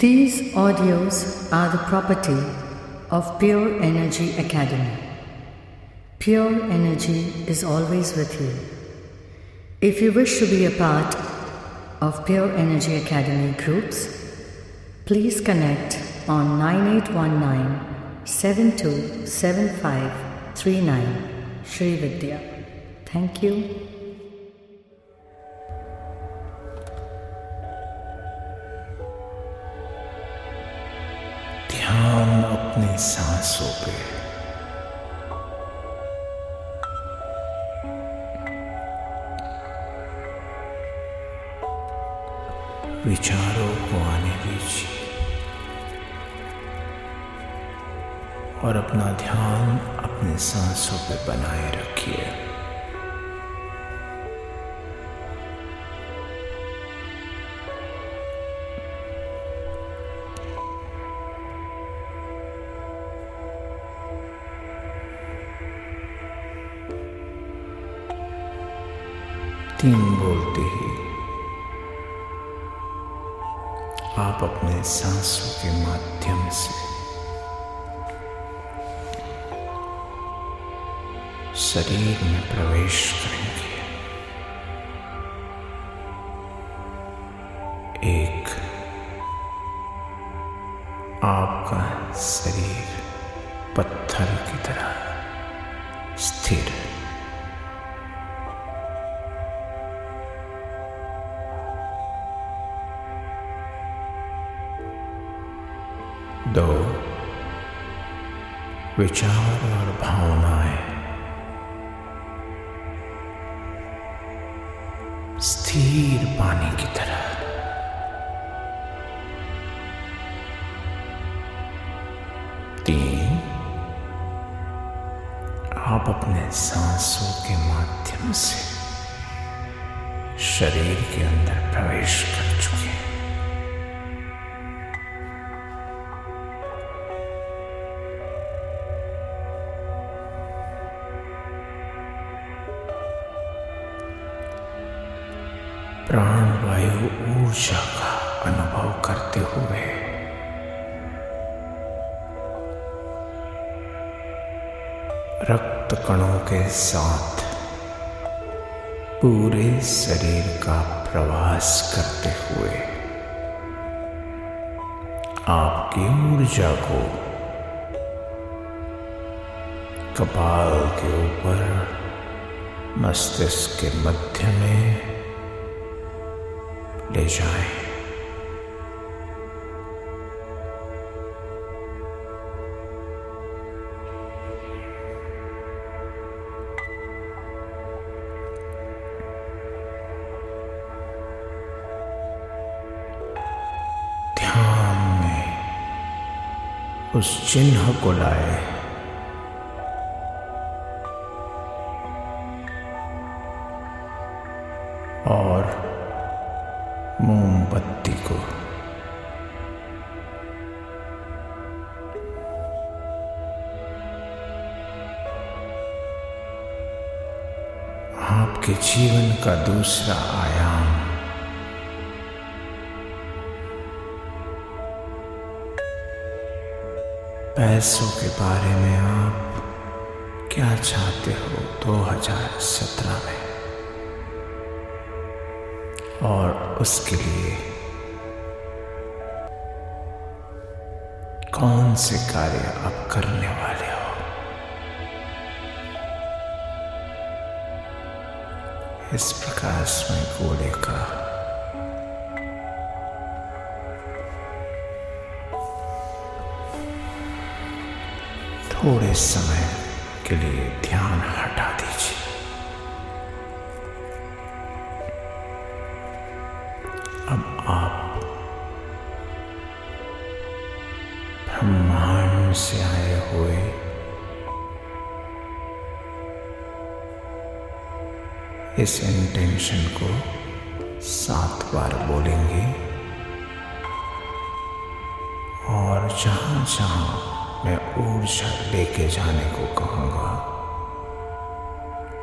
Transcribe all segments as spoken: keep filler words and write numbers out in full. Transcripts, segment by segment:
These audios are the property of Pure Energy Academy. Pure energy is always with you. If you wish to be a part of Pure Energy Academy groups, please connect on nine eight one nine, seven two seven five three nine. Shri Vidya. Thank you. ध्यान अपनी सांसों पे, विचारों को आने दीजिए और अपना ध्यान अपने सांसों पे बनाए रखिए। तीन बोलते ही आप अपने सांसों के माध्यम से शरीर में प्रवेश करेंगे। एक, आपका शरीर पत्थर की तरह स्थिर, दो विचार और भावनाएं स्थिर पानी की तरह, तीन आप अपने सांसों के माध्यम से शरीर के अंदर प्रवेश कर चुके हैं। प्राणवायु ऊर्जा का अनुभव करते हुए रक्त कणों के साथ पूरे शरीर का प्रवास करते हुए आपकी ऊर्जा को कपाल के ऊपर, मस्तिष्क के मध्य में ले जाए। ध्यान में उस चिन्ह को लाए और मोमबत्ती को आपके जीवन का दूसरा आयाम पैसों के बारे में आप क्या चाहते हो दो हज़ार सत्रह में, और उसके लिए कौन से कार्य आप करने वाले हो। इस प्रकाश में गोले का थोड़े समय के लिए ध्यान हटा दीजिए। अब आप ब्रह्मांड से आए हुए इस इंटेंशन को सात बार बोलेंगे और जहां जहां मैं ऊर्जा लेके जाने को कहूंगा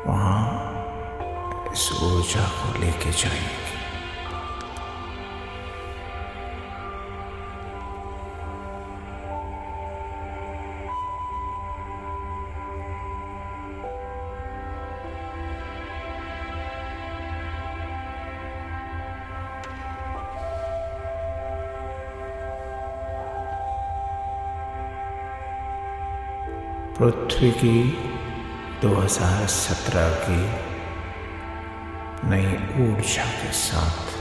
वहां इस ऊर्जा को लेके जाएंगे। पृथ्वी की दो हज़ार सत्रह की नई ऊर्जा के साथ।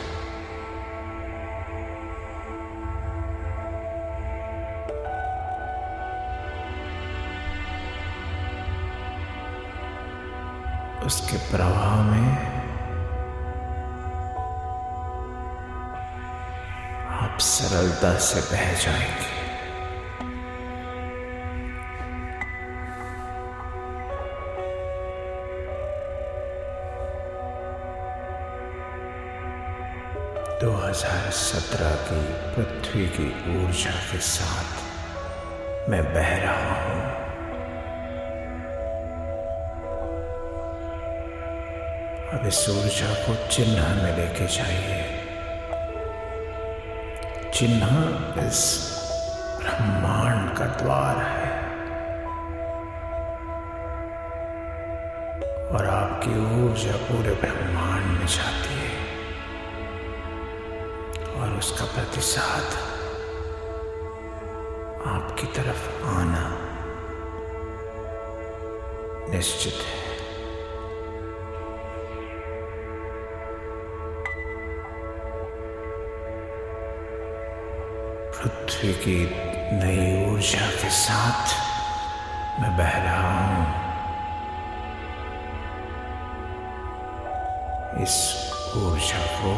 उसके प्रवाह में आप सरलता से बह जाएंगे। दो हज़ार सत्रह की पृथ्वी की ऊर्जा के साथ मैं बह रहा हूं। अब इस ऊर्जा को चिन्ह में लेके जाइए। चिन्ह इस ब्रह्मांड का द्वार है और आपकी ऊर्जा पूरे ब्रह्मांड में जाती है और उसका प्रतिसाद आपकी तरफ आना निश्चित है। पृथ्वी की नई ऊर्जा के साथ मैं बह रहा हूं। इस ऊर्जा को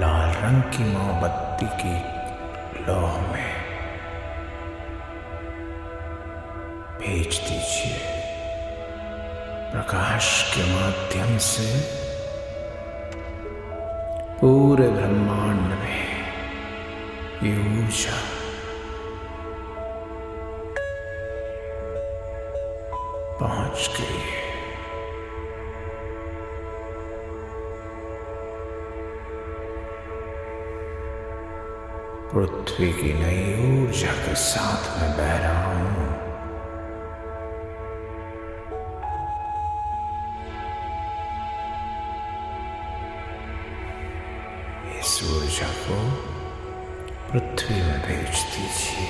लाल रंग की मोमबत्ती की लौ में भेज दीजिए। प्रकाश के माध्यम से पूरे ब्रह्मांड में ये ऊर्जा पहुंच गई है। पृथ्वी की नई ऊर्जा के साथ मैं बह रहा हूं। ऊर्जा को पृथ्वी में भेज दीजिए।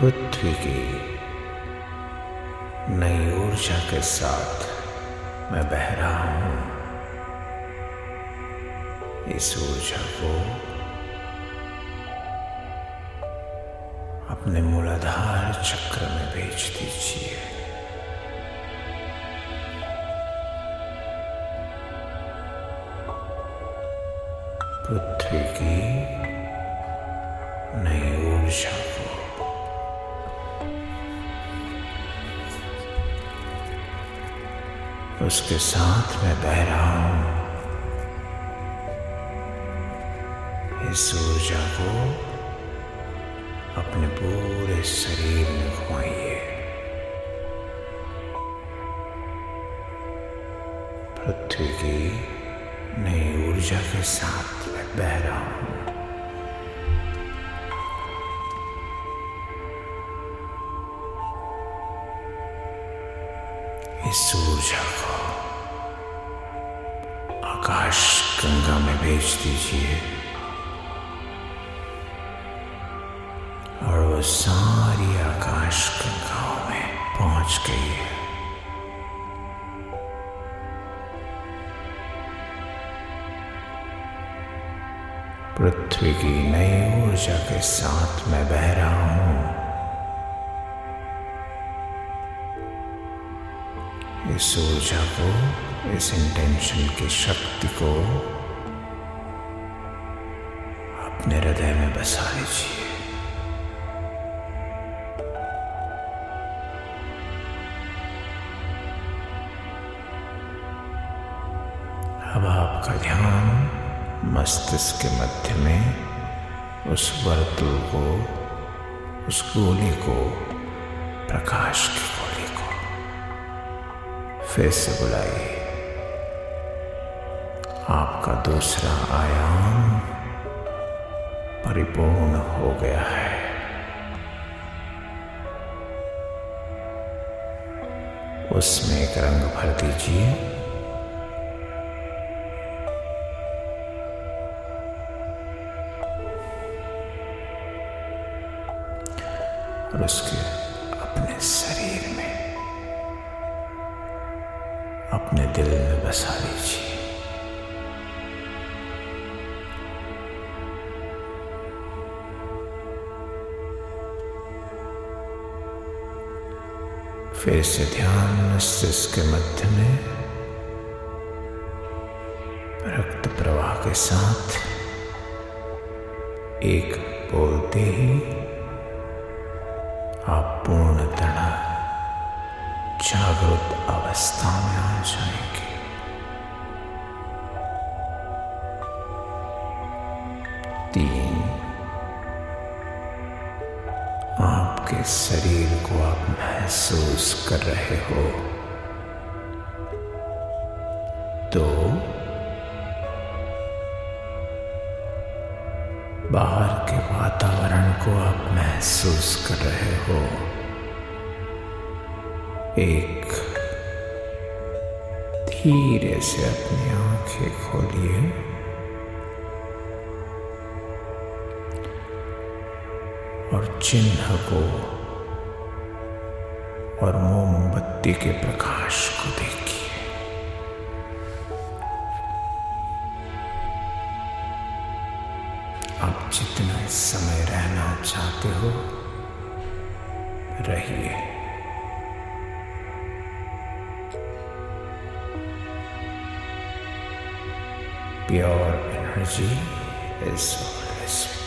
पृथ्वी की नई ऊर्जा के साथ मैं बह रहा हूं। इस ऊर्जा को अपने मूलाधार चक्र में भेज दीजिए। पृथ्वी की नई ऊर्जा को उसके साथ मैं बह रहा हूं। इस ऊर्जा को अपने पूरे शरीर में घुमाइए। पृथ्वी की नई ऊर्जा के साथ बह रहा हूं। इस ऊर्जा को आकाश गंगा में भेज दीजिए और वो सारी आकाश गंगाओं में पहुंच गई है। पृथ्वी की नई ऊर्जा के साथ मैं बह रहा हूं। इस ऊर्जा को, इस इंटेंशन की शक्ति को अपने हृदय में बसा लीजिए। अब आपका ध्यान मस्तिष्क के मध्य में उस वर्तुल को, उस गोले को, प्रकाश की गोले को फिर से बुलाइए। आपका दूसरा आयाम परिपूर्ण हो गया है। उसमें एक रंग भर दीजिए। और उसके अपने शरीर में अपने दिल में बसा लीजिए। फिर से ध्यान मस्तिष्क के मध्य में रक्त प्रवाह के साथ एक बोलते ही आप पूर्णतः जागृत अवस्था में आ जाएंगे। तीन, आपके शरीर को आप महसूस कर रहे हो। दो, बाहर के वातावरण को आप महसूस कर रहे हो। एक, धीरे से अपनी आंखें खोलिए और चिन्ह को और मोमबत्ती के प्रकाश को देखिए। आप जितना इस समय रहना चाहते हो रहिए। Pure energy is always